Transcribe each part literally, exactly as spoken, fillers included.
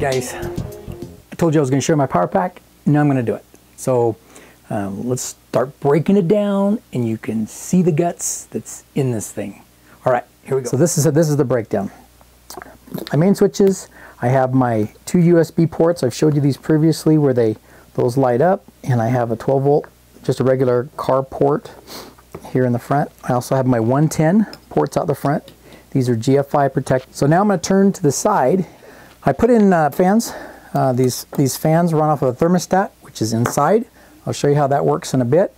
Guys, I told you I was going to share my power pack. Now I'm going to do it. So um, let's start breaking it down, and you can see the guts that's in this thing. All right, here we go. So this is a, this is the breakdown. My main switches. I have my two U S B ports. I've showed you these previously where they those light up, and I have a twelve volt, just a regular car port here in the front. I also have my one ten ports out the front. These are G F I protected. So now I'm going to turn to the side. I put in uh, fans. Uh, these, these fans run off of a thermostat, which is inside. I'll show you how that works in a bit.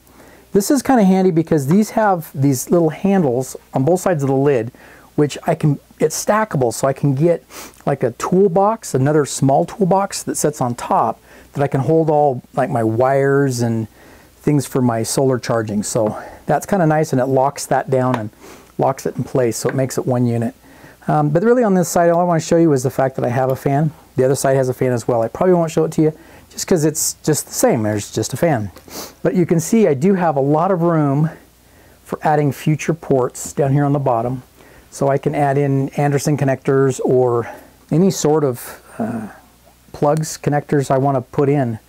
This is kind of handy because these have these little handles on both sides of the lid, which I can, it's stackable, so I can get like a toolbox, another small toolbox that sits on top that I can hold all like my wires and things for my solar charging. So that's kind of nice, and it locks that down and locks it in place, so it makes it one unit. Um, but really on this side, all I want to show you is the fact that I have a fan. The other side has a fan as well. I probably won't show it to you just because it's just the same. There's just a fan. But you can see I do have a lot of room for adding future ports down here on the bottom. So I can add in Anderson connectors or any sort of uh, plugs, connectors I want to put in.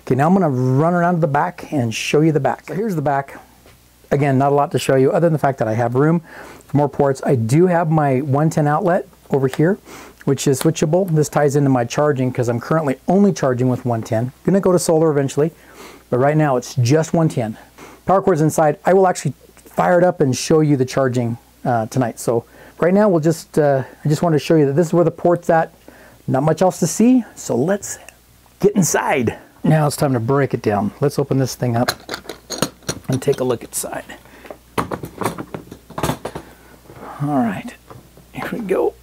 Okay, now I'm going to run around to the back and show you the back. So here's the back. Again, not a lot to show you other than the fact that I have room for more ports. I do have my one ten outlet over here, which is switchable. This ties into my charging because I'm currently only charging with one ten. I'm going to go to solar eventually, but right now it's just one ten. Power cord's inside. I will actually fire it up and show you the charging uh, tonight. So right now we'll just, uh, I just wanted to show you that this is where the port's at. Not much else to see, so let's get inside. Now it's time to break it down. Let's open this thing up and take a look inside. All right, here we go.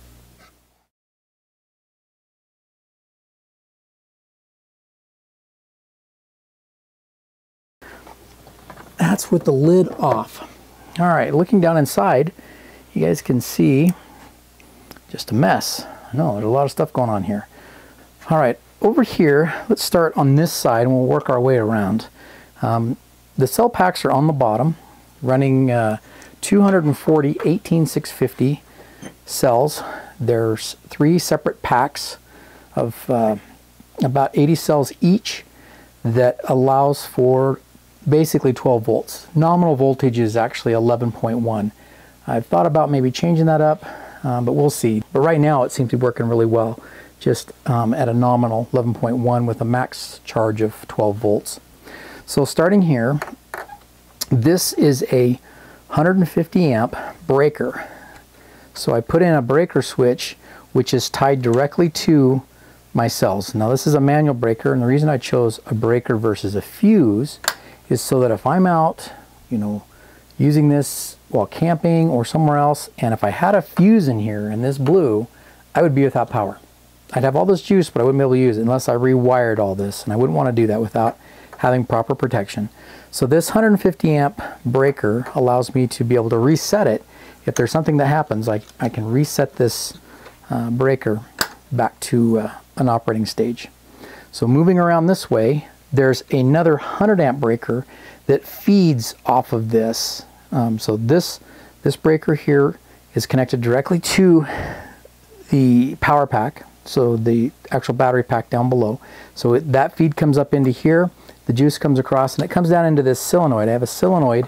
That's with the lid off. All right, looking down inside, you guys can see just a mess. I know there's a lot of stuff going on here. All right, over here, let's start on this side and we'll work our way around. Um, The cell packs are on the bottom, running uh, two hundred forty eighteen six fifty cells. There's three separate packs of uh, about eighty cells each that allows for basically twelve volts. Nominal voltage is actually eleven point one. I've thought about maybe changing that up, um, but we'll see. But right now it seems to be working really well, just um, at a nominal eleven point one with a max charge of twelve volts. So starting here, this is a one hundred fifty amp breaker. So I put in a breaker switch, which is tied directly to my cells. Now this is a manual breaker, and the reason I chose a breaker versus a fuse is so that if I'm out, you know, using this while camping or somewhere else, and if I had a fuse in here and this blew, I would be without power. I'd have all this juice, but I wouldn't be able to use it unless I rewired all this, and I wouldn't want to do that without having proper protection. So this one hundred fifty amp breaker allows me to be able to reset it. If there's something that happens, I, I can reset this uh, breaker back to uh, an operating stage. So moving around this way, there's another one hundred amp breaker that feeds off of this. Um, so this, this breaker here is connected directly to the power pack, so the actual battery pack down below. So it, that feed comes up into here. The juice comes across and it comes down into this solenoid. I have a solenoid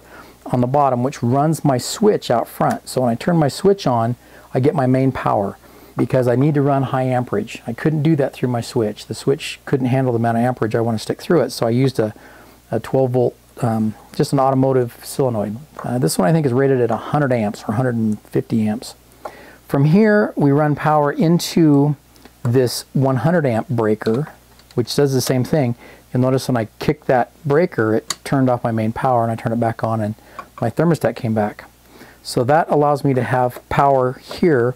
on the bottom which runs my switch out front. So when I turn my switch on, I get my main power because I need to run high amperage. I couldn't do that through my switch. The switch couldn't handle the amount of amperage I want to stick through it. So I used a, a twelve volt, um, just an automotive solenoid. Uh, this one I think is rated at one hundred amps or one hundred fifty amps. From here, we run power into this one hundred amp breaker, which does the same thing. You'll notice when I kicked that breaker, it turned off my main power, and I turned it back on and my thermostat came back. So that allows me to have power here.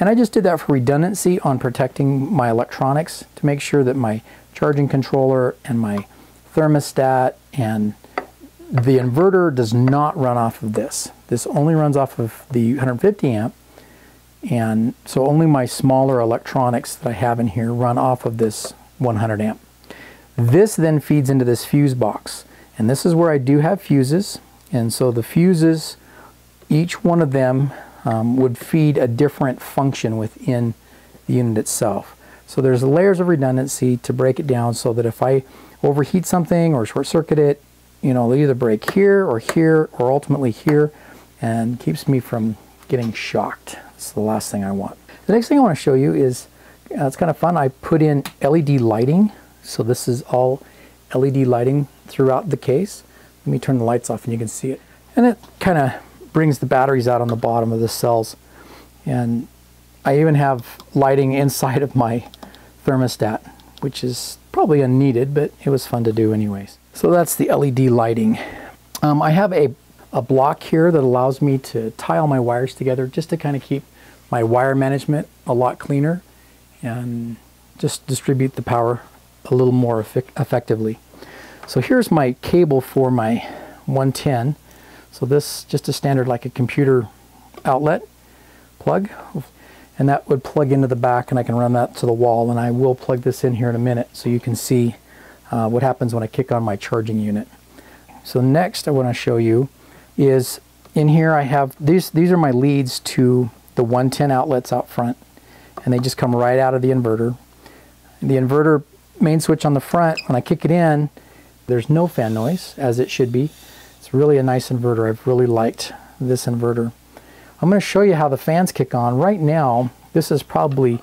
And I just did that for redundancy on protecting my electronics to make sure that my charging controller and my thermostat and the inverter does not run off of this. This only runs off of the one hundred fifty amp. And so only my smaller electronics that I have in here run off of this one hundred amp. This then feeds into this fuse box, and this is where I do have fuses, and so the fuses, each one of them um, would feed a different function within the unit itself. So there's layers of redundancy to break it down so that if I overheat something or short circuit it, you know, they'll either break here or here or ultimately here, and keeps me from getting shocked. It's the last thing I want. The next thing I want to show you is, uh, it's kind of fun, I put in L E D lighting. So this is all L E D lighting throughout the case. Let me turn the lights off and you can see it. And it kind of brings the batteries out on the bottom of the cells. And I even have lighting inside of my thermostat, which is probably unneeded, but it was fun to do anyways. So that's the L E D lighting. Um, I have a, a block here that allows me to tie all my wires together just to kind of keep my wire management a lot cleaner and just distribute the power a little more effectively. So here's my cable for my one ten. So this, just a standard like a computer outlet plug, and that would plug into the back and I can run that to the wall, and I will plug this in here in a minute so you can see uh, what happens when I kick on my charging unit. So next I want to show you is in here I have, these, these are my leads to the one ten outlets out front, and they just come right out of the inverter. The inverter main switch on the front, when I kick it in, there's no fan noise, as it should be. It's really a nice inverter. I've really liked this inverter. I'm going to show you how the fans kick on. Right now, this is probably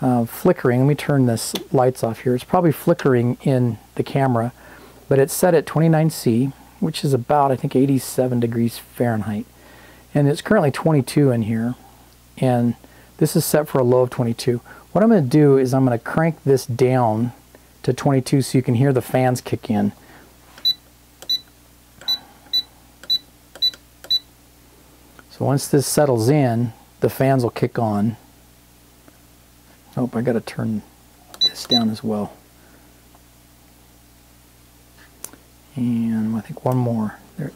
uh, flickering. Let me turn this lights off here. It's probably flickering in the camera, but it's set at twenty-nine C, which is about, I think, eighty-seven degrees Fahrenheit. And it's currently twenty-two in here, and this is set for a low of twenty-two. What I'm going to do is I'm going to crank this down to twenty-two so you can hear the fans kick in. So once this settles in, the fans will kick on. Oh, I gotta turn this down as well. And I think one more. There.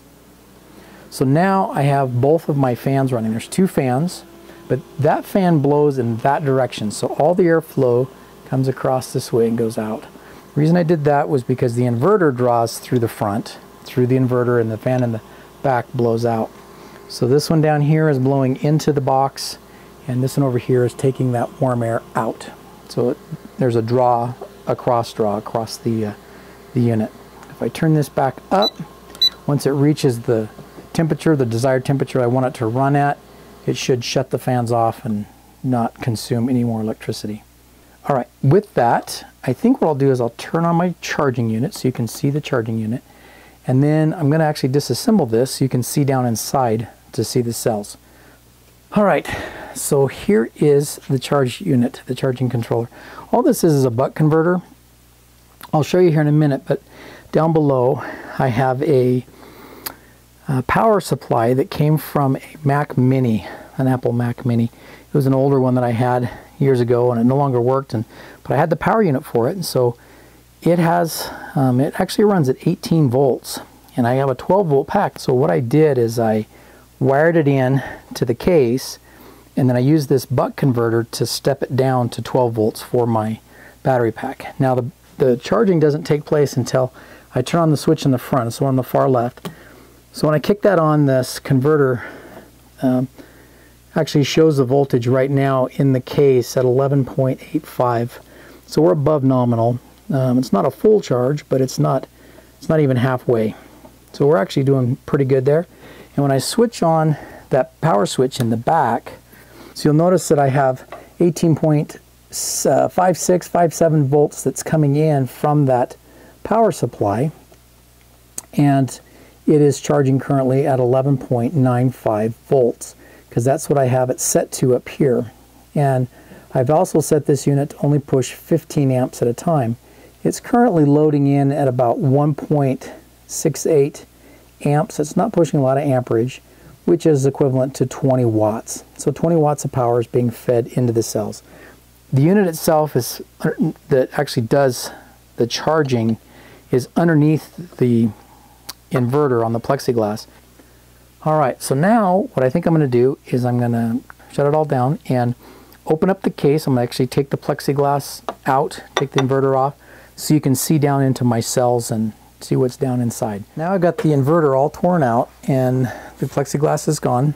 So now I have both of my fans running. There's two fans, but that fan blows in that direction. So all the airflow comes across this way and goes out. The reason I did that was because the inverter draws through the front, through the inverter, and the fan in the back blows out. So this one down here is blowing into the box, and this one over here is taking that warm air out. So it, there's a draw, a cross draw across the, uh, the unit. If I turn this back up, once it reaches the temperature, the desired temperature I want it to run at, it should shut the fans off and not consume any more electricity. All right, with that, I think what I'll do is I'll turn on my charging unit so you can see the charging unit. And then I'm gonna actually disassemble this so you can see down inside to see the cells. All right, so here is the charge unit, the charging controller. All this is is a buck converter. I'll show you here in a minute, but down below I have a, a power supply that came from a Mac Mini, an Apple Mac Mini. It was an older one that I had years ago, and it no longer worked, and but I had the power unit for it, and so it has um, it actually runs at eighteen volts, and I have a twelve volt pack. So what I did is I wired it in to the case, and then I used this buck converter to step it down to twelve volts for my battery pack. Now the, the charging doesn't take place until I turn on the switch in the front, so on the far left. So when I kick that on, this converter um, actually shows the voltage right now in the case at eleven point eight five. So we're above nominal. Um, it's not a full charge, but it's not it's not even halfway. So we're actually doing pretty good there. And when I switch on that power switch in the back, so you'll notice that I have eighteen point five six, five seven volts that's coming in from that power supply, and it is charging currently at eleven point nine five volts. Because that's what I have it set to up here. And I've also set this unit to only push fifteen amps at a time. It's currently loading in at about one point six eight amps. It's not pushing a lot of amperage, which is equivalent to twenty watts. So twenty watts of power is being fed into the cells. The unit itself is that actually does the charging is underneath the inverter on the plexiglass. All right, so now what I think I'm gonna do is I'm gonna shut it all down and open up the case. I'm gonna actually take the plexiglass out, take the inverter off, so you can see down into my cells and see what's down inside. Now I've got the inverter all torn out and the plexiglass is gone.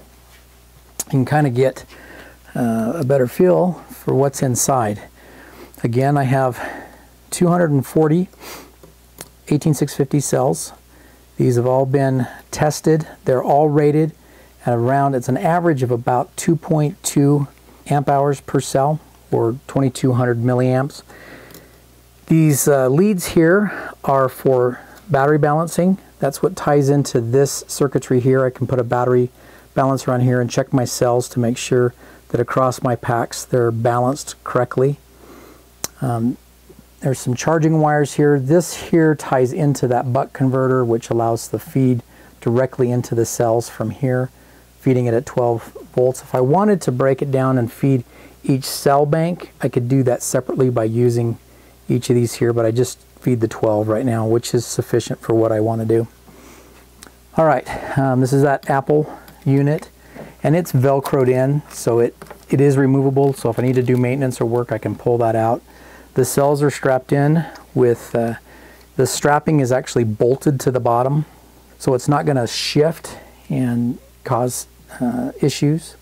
You can kind of get uh, a better feel for what's inside. Again, I have two hundred forty eighteen six fifty cells. These have all been tested. They're all rated at around, it's an average of about two point two amp hours per cell, or twenty-two hundred milliamps. These uh, leads here are for battery balancing. That's what ties into this circuitry here. I can put a battery balancer on here and check my cells to make sure that across my packs they're balanced correctly. Um, there's some charging wires here. This here ties into that buck converter, which allows the feed directly into the cells from here, feeding it at twelve volts. If I wanted to break it down and feed each cell bank, I could do that separately by using each of these here, but I just feed the twelve right now, which is sufficient for what I want to do. All right, um, this is that Apple unit, and it's velcroed in, so it it is removable. So if I need to do maintenance or work, I can pull that out. The cells are strapped in with uh, the strapping is actually bolted to the bottom, so it's not going to shift and cause uh, issues.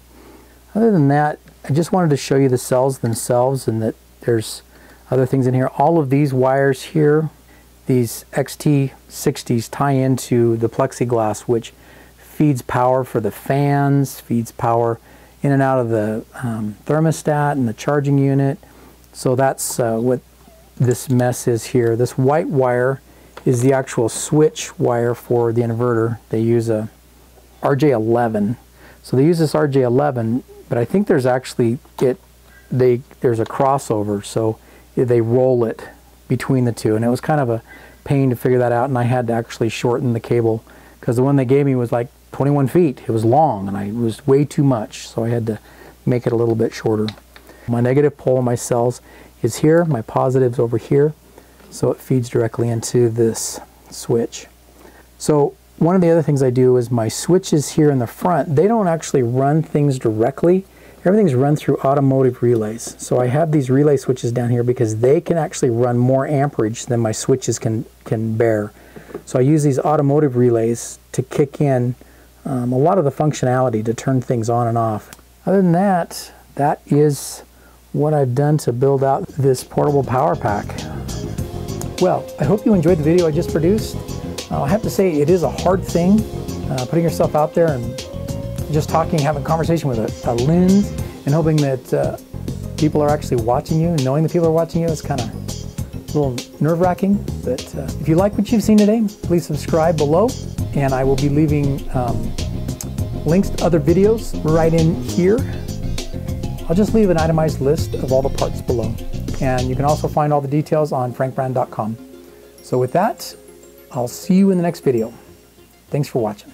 Other than that, I just wanted to show you the cells themselves and that there's other things in here. All of these wires here, these X T sixties, tie into the plexiglass, which feeds power for the fans, feeds power in and out of the um, thermostat and the charging unit. So that's uh, what this mess is here. This white wire is the actual switch wire for the inverter. They use a R J eleven. So they use this R J eleven, but I think there's actually, it, they, there's a crossover, so they roll it between the two. And it was kind of a pain to figure that out, and I had to actually shorten the cable because the one they gave me was like twenty-one feet. It was long, and I, it was way too much, so I had to make it a little bit shorter. My negative pole on my cells is here, my positive's over here, so it feeds directly into this switch. So one of the other things I do is my switches here in the front, they don't actually run things directly. Everything's run through automotive relays. So I have these relay switches down here because they can actually run more amperage than my switches can, can bear. So I use these automotive relays to kick in um, a lot of the functionality to turn things on and off. Other than that, that is what I've done to build out this portable power pack. Well, I hope you enjoyed the video I just produced. Uh, I have to say, it is a hard thing, uh, putting yourself out there and just talking, having a conversation with a, a lens, and hoping that uh, people are actually watching you. Knowing that people are watching you is kind of a little nerve-wracking. But uh, if you like what you've seen today, please subscribe below, and I will be leaving um, links to other videos right in here. I'll just leave an itemized list of all the parts below. And you can also find all the details on frank brand dot com. So with that, I'll see you in the next video. Thanks for watching.